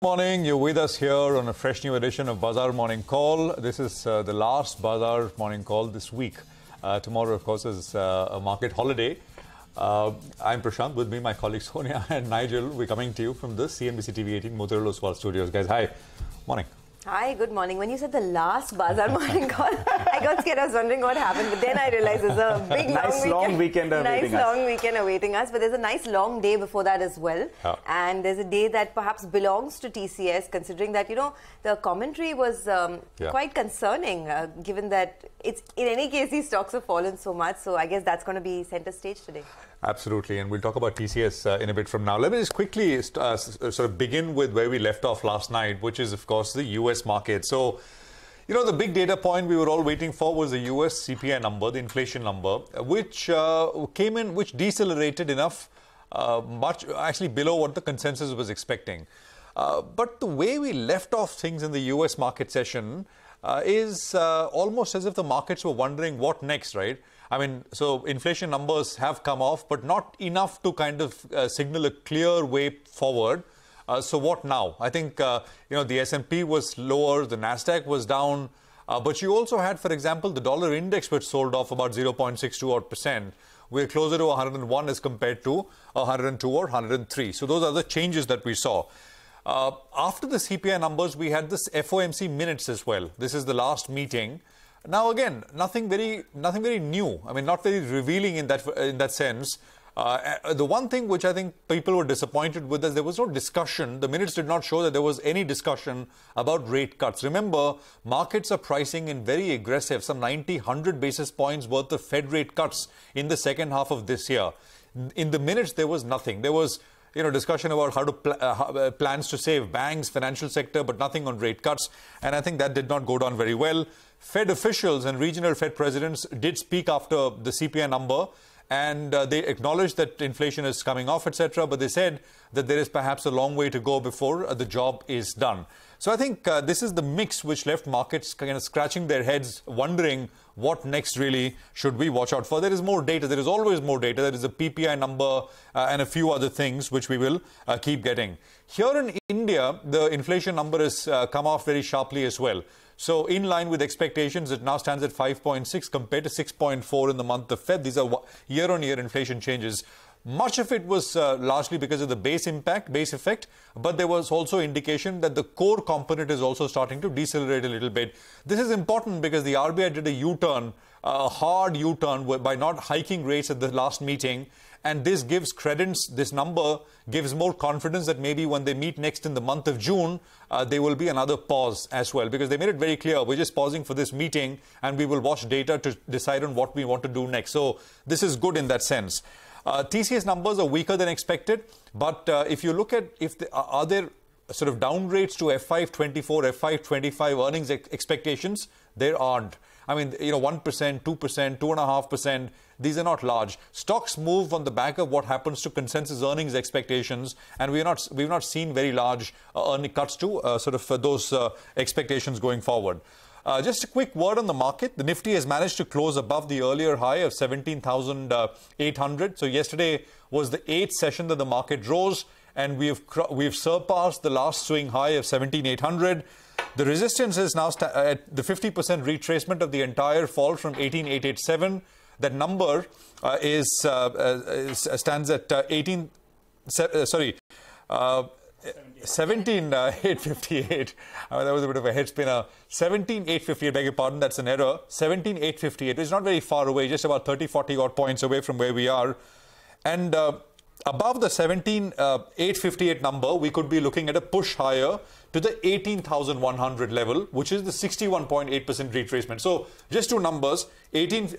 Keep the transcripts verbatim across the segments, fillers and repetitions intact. Good morning, you're with us here on a fresh new edition of Bazaar Morning Call. This is uh, the last Bazaar Morning Call this week. Uh, tomorrow, of course, is uh, a market holiday. Uh, I'm Prashant, with me my colleagues Sonia and Nigel. We're coming to you from the C N B C T V eighteen Motherlode Swar Studios. Guys, hi. Morning. Hi, good morning. When you said the last Bazaar Morning Call, I got scared. I was wondering what happened, but then I realized there's a big nice long, long weekend, weekend awaiting nice us. long weekend awaiting us. But there's a nice long day before that as well, oh. and there's a day that perhaps belongs to T C S, considering that you know the commentary was um, yeah. quite concerning, uh, given that it's in any case these stocks have fallen so much. So I guess that's going to be center stage today. Absolutely, and we'll talk about T C S uh, in a bit from now. Let me just quickly uh, sort of begin with where we left off last night, which is, of course, the U S market. So, you know, the big data point we were all waiting for was the U S C P I number, the inflation number, which uh, came in, which decelerated enough, uh, much actually below what the consensus was expecting. Uh, but the way we left off things in the U S market session uh, is uh, almost as if the markets were wondering what next, right? I mean, so inflation numbers have come off, but not enough to kind of uh, signal a clear way forward. Uh, so what now? I think, uh, you know, the S and P was lower, the Nasdaq was down. Uh, but you also had, for example, the dollar index, which sold off about zero point six two odd percent. We're closer to one hundred and one as compared to one hundred and two or one hundred and three. So those are the changes that we saw. Uh, after the C P I numbers, we had this F O M C minutes as well. This is the last meeting. Now again, nothing very, nothing very new. I mean, not very revealing in that in that sense. Uh, the one thing which I think people were disappointed with is there was no discussion. The minutes did not show that there was any discussion about rate cuts. Remember, markets are pricing in very aggressive, some ninety, one hundred basis points worth of Fed rate cuts in the second half of this year. In the minutes, there was nothing. There was, you know, discussion about how to pl uh, plans to save banks, financial sector, but nothing on rate cuts. And I think that did not go down very well. Fed officials and regional Fed presidents did speak after the C P I number, and uh, they acknowledged that inflation is coming off, et cetera. But they said that there is perhaps a long way to go before uh, the job is done. So I think uh, this is the mix which left markets kind of scratching their heads, wondering what next really should we watch out for. There is more data. There is always more data. There is a P P I number uh, and a few other things which we will uh, keep getting. Here in India, the inflation number has uh, come off very sharply as well. So in line with expectations, it now stands at five point six compared to six point four in the month of Feb. These are year-on-year inflation changes. Much of it was uh, largely because of the base impact, base effect. But there was also indication that the core component is also starting to decelerate a little bit. This is important because the R B I did a U-turn, a hard U-turn by not hiking rates at the last meeting. And this gives credence, this number gives more confidence that maybe when they meet next in the month of June, uh, there will be another pause as well. Because they made it very clear, we're just pausing for this meeting and we will watch data to decide on what we want to do next. So this is good in that sense. Uh, T C S numbers are weaker than expected. But uh, if you look at, if the, are there sort of downgrades to F Y twenty-four, F Y twenty-five earnings ex expectations? There aren't. I mean, you know, one percent, two percent, two point five percent, these are not large. Stocks move on the back of what happens to consensus earnings expectations, and we're not, we've not seen very large uh, earning cuts to uh, sort of uh, those uh, expectations going forward. Uh, just a quick word on the market. The Nifty has managed to close above the earlier high of seventeen thousand eight hundred. So yesterday was the eighth session that the market rose, and we have, we've surpassed the last swing high of seventeen thousand eight hundred. The resistance is now at the fifty percent retracement of the entire fall from eighteen thousand eight hundred eighty-seven. That number uh, is, uh, uh, is uh, stands at uh, eighteen. Uh, sorry, uh, seventeen thousand eight hundred fifty-eight. Uh, I mean, that was a bit of a head spinner. seventeen thousand eight hundred fifty-eight. Beg your pardon. That's an error. seventeen thousand eight hundred fifty-eight. It's not very far away. Just about thirty, forty odd points away from where we are, and. Uh, Above the seventeen thousand eight hundred fifty-eight number, we could be looking at a push higher to the eighteen thousand one hundred level, which is the sixty-one point eight percent retracement. So just two numbers, seventeen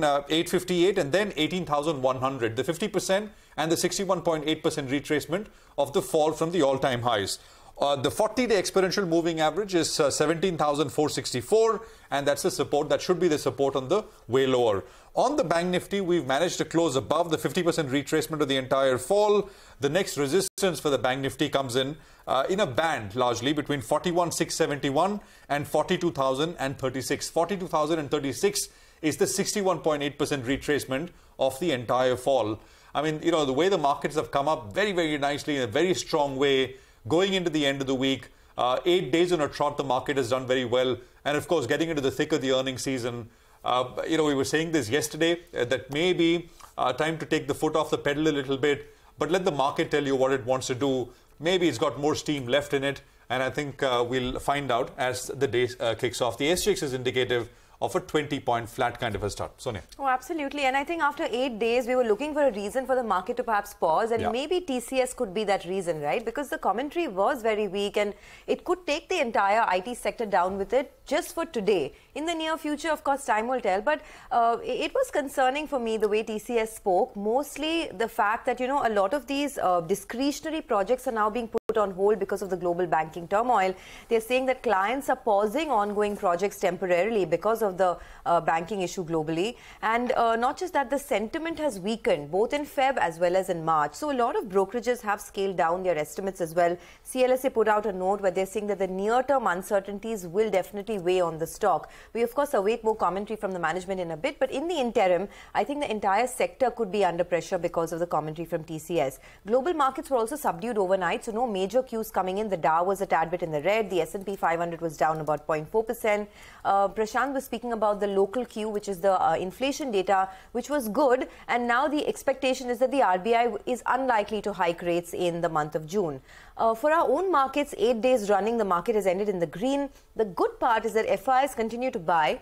thousand eight hundred fifty-eight and then eighteen thousand one hundred, the fifty percent and the sixty-one point eight percent retracement of the fall from the all-time highs. Uh, the forty-day exponential moving average is uh, seventeen thousand four hundred sixty-four, and that's the support. That should be the support on the way lower. On the Bank Nifty, we've managed to close above the fifty percent retracement of the entire fall. The next resistance for the Bank Nifty comes in uh, in a band largely between forty-one thousand six hundred seventy-one and forty-two thousand thirty-six. forty-two thousand thirty-six is the sixty-one point eight percent retracement of the entire fall. I mean, you know, the way the markets have come up very, very nicely in a very strong way. going into the end of the week. Uh, eight days in a trot, the market has done very well. And of course, getting into the thick of the earnings season, uh, you know, we were saying this yesterday, uh, that maybe uh, time to take the foot off the pedal a little bit, but let the market tell you what it wants to do. Maybe it's got more steam left in it. And I think uh, we'll find out as the day uh, kicks off. The S G X is indicative of a twenty point flat kind of a start. Sonia. Oh, absolutely. And I think after eight days, we were looking for a reason for the market to perhaps pause. And yeah. maybe T C S could be that reason, right? Because the commentary was very weak and it could take the entire I T sector down with it just for today. In the near future, of course, time will tell. But uh, it was concerning for me the way T C S spoke. Mostly the fact that, you know, a lot of these uh, discretionary projects are now being put on hold because of the global banking turmoil. They're saying that clients are pausing ongoing projects temporarily because of the uh, banking issue globally. And uh, not just that, the sentiment has weakened both in Feb as well as in March. So a lot of brokerages have scaled down their estimates as well. C L S A put out a note where they're saying that the near-term uncertainties will definitely weigh on the stock. We, of course, await more commentary from the management in a bit. But in the interim, I think the entire sector could be under pressure because of the commentary from T C S. Global markets were also subdued overnight, so no major cues coming in. The Dow was a tad bit in the red. The S and P five hundred was down about zero point four percent. Uh, Prashant was speaking about the local Q, which is the uh, inflation data, which was good. And now the expectation is that the R B I is unlikely to hike rates in the month of June. Uh, for our own markets, eight days running, the market has ended in the green. The good part is that F I Is continue to buy.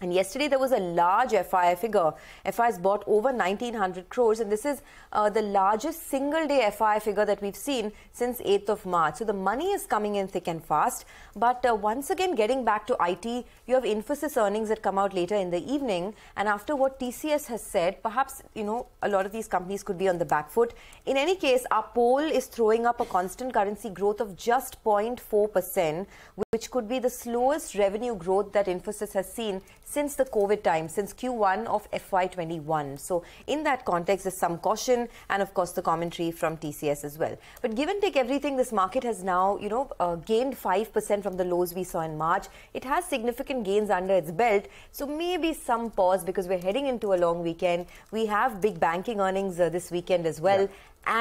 And yesterday there was a large F I I figure. F I Is bought over nineteen hundred crores, and this is uh, the largest single day F I I figure that we've seen since eighth of March. So the money is coming in thick and fast. But uh, once again, getting back to I T, you have Infosys earnings that come out later in the evening. And after what T C S has said, perhaps, you know, a lot of these companies could be on the back foot. In any case, our poll is throwing up a constant currency growth of just zero point four percent, which could be the slowest revenue growth that Infosys has seen since the COVID time, since Q one of F Y twenty-one. So in that context, there's some caution and, of course, the commentary from T C S as well. But give and take everything, this market has now, you know, uh, gained five percent from the lows we saw in March. It has significant gains under its belt. So maybe some pause because we're heading into a long weekend. We have big banking earnings uh, this weekend as well. Yeah.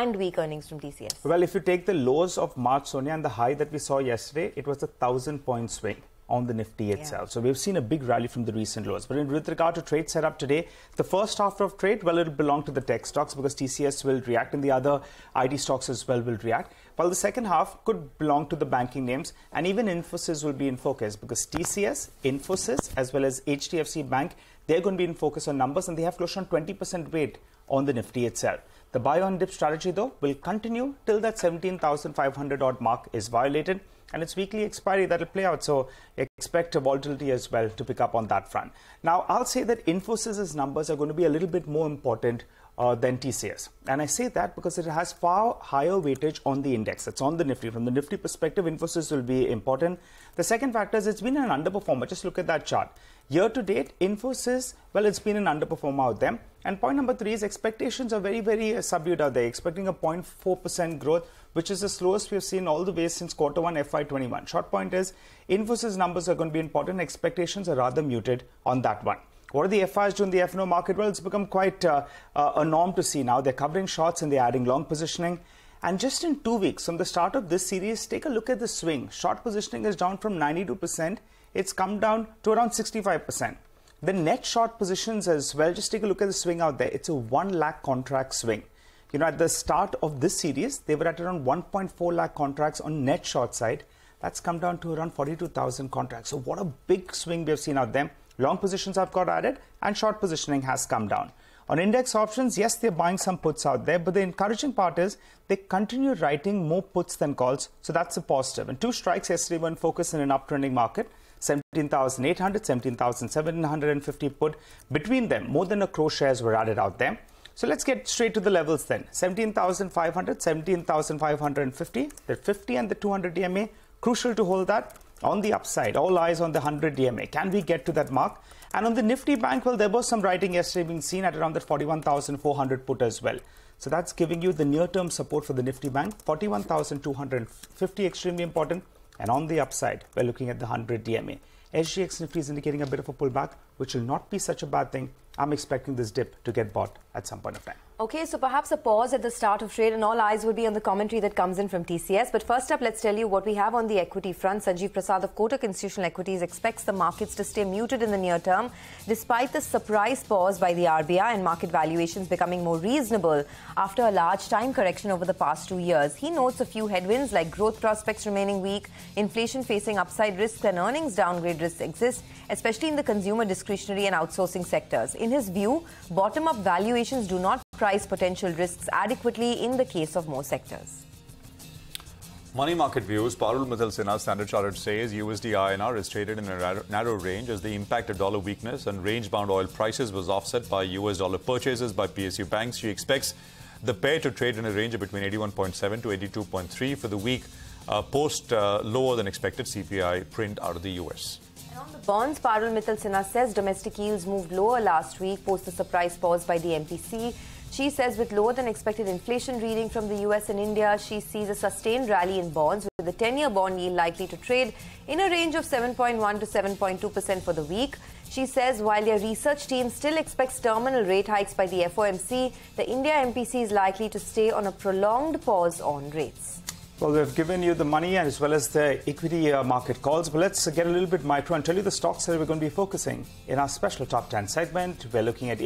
And weak earnings from T C S. Well, if you take the lows of March, Sonia, and the high that we saw yesterday, it was a thousand point swing on the Nifty itself. Yeah. So we've seen a big rally from the recent lows. But in, with regard to trade setup today, the first half of trade, well, it'll belong to the tech stocks because T C S will react and the other I T stocks as well will react. While the second half could belong to the banking names, and even Infosys will be in focus because T C S, Infosys, as well as H D F C Bank, they're going to be in focus on numbers and they have close on twenty percent weight on the Nifty itself. The buy on dip strategy, though, will continue till that seventeen thousand five hundred odd mark is violated. And it's weekly expiry that will play out. So expect a volatility as well to pick up on that front. Now, I'll say that Infosys's numbers are going to be a little bit more important uh, than T C S. And I say that because it has far higher weightage on the index. It's on the Nifty. From the Nifty perspective, Infosys will be important. The second factor is it's been an underperformer. Just look at that chart. Year to date, Infosys, well, it's been an underperformer out there. And point number three is expectations are very, very subdued out there, expecting a zero point four percent growth, which is the slowest we've seen all the way since quarter one F Y twenty-one. Short point is Infosys numbers are going to be important. Expectations are rather muted on that one. What are the F Is doing in the F N O market? Well, it's become quite uh, uh, a norm to see now. They're covering shorts and they're adding long positioning. And just in two weeks from the start of this series, take a look at the swing. Short positioning is down from ninety-two percent. It's come down to around sixty-five percent. The net short positions as well, just take a look at the swing out there. It's a one lakh contract swing. You know, at the start of this series, they were at around one point four lakh contracts on net short side. That's come down to around forty-two thousand contracts. So what a big swing we have seen out there. Long positions have got added and short positioning has come down. On index options, yes, they're buying some puts out there, but the encouraging part is they continue writing more puts than calls, so that's a positive. And two strikes yesterday were in focus in an uptrending market, seventeen thousand eight hundred, seventeen thousand seven hundred fifty put. Between them, more than a crore shares were added out there. So let's get straight to the levels then. seventeen thousand five hundred, seventeen thousand five hundred fifty, the fifty and the two hundred D M A, crucial to hold that. On the upside, all eyes on the one hundred D M A. Can we get to that mark? And on the Nifty Bank, well, there was some writing yesterday being seen at around that forty-one thousand four hundred put as well. So that's giving you the near-term support for the Nifty Bank. forty-one thousand two hundred fifty, extremely important. And on the upside, we're looking at the one hundred D M A. S G X Nifty is indicating a bit of a pullback, which will not be such a bad thing. I'm expecting this dip to get bought. at some point of time. Okay, so perhaps a pause at the start of trade and all eyes will be on the commentary that comes in from T C S. But first up, let's tell you what we have on the equity front. Sanjeev Prasad of Kotak Institutional Equities expects the markets to stay muted in the near term, despite the surprise pause by the R B I and market valuations becoming more reasonable after a large time correction over the past two years. He notes a few headwinds like growth prospects remaining weak, inflation facing upside risks and earnings downgrade risks exist, especially in the consumer discretionary and outsourcing sectors. In his view, bottom-up valuations do not price potential risks adequately in the case of more sectors. Money market views. Parul Mathur Sinha, Standard Chartered, says U S D I N R is traded in a narrow range as the impact of dollar weakness and range-bound oil prices was offset by U S dollar purchases by P S U banks. She expects the pair to trade in a range of between eighty-one point seven to eighty-two point three for the week uh, post uh, lower than expected C P I print out of the U S. On the bonds, Parul Mathur Sinha says domestic yields moved lower last week post the surprise pause by the M P C. She says with lower than expected inflation reading from the U S and India, she sees a sustained rally in bonds with the ten-year bond yield likely to trade in a range of seven point one to seven point two percent for the week. She says while their research team still expects terminal rate hikes by the F O M C, the India M P C is likely to stay on a prolonged pause on rates. Well, we've given you the money as well as the equity uh, market calls, but let's get a little bit micro and tell you the stocks that we're going to be focusing. In our special top ten segment, we're looking at